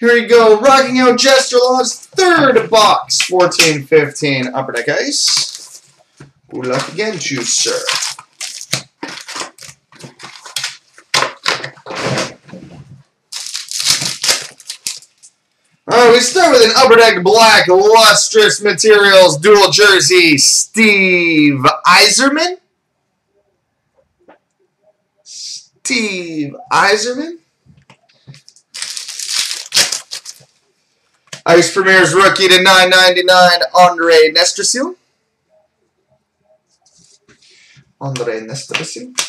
Here we go. Rocking out Jester Law's third box, 14-15 Upper Deck Ice. Good luck again to you, sir. Alright, we start with an Upper Deck Black Lustrous Materials dual jersey, Steve Yzerman. Steve Yzerman. Ice Premier's rookie to 9.99, Andrei Nesterenko. Andrei Nesterenko.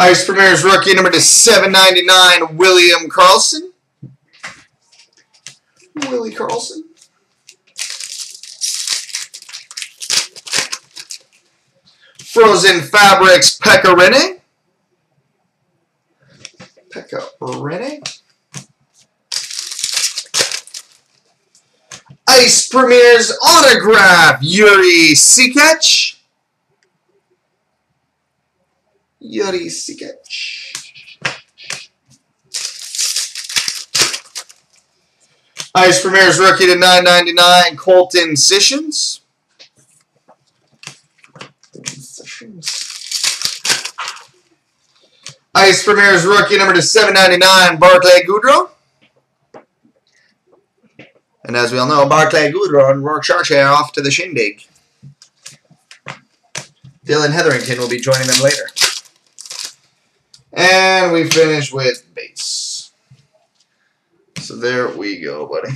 Ice Premier's rookie number to 7.99, William Karlsson. Willie Karlsson. Frozen Fabrics, Pekka Rinne. Pekka Rinne. Ice Premier's autograph, Yuri Sekac. Yuri Sekac. Ice Premier's rookie to 9.99, Colton Sissons. Ice Premier's rookie number to 7.99, Barclay Goodrow. And as we all know, Barclay Goodrow and Rourke Sharche are off to the shindig. Dylan Hetherington will be joining them later. And we finish with base. So there we go, buddy.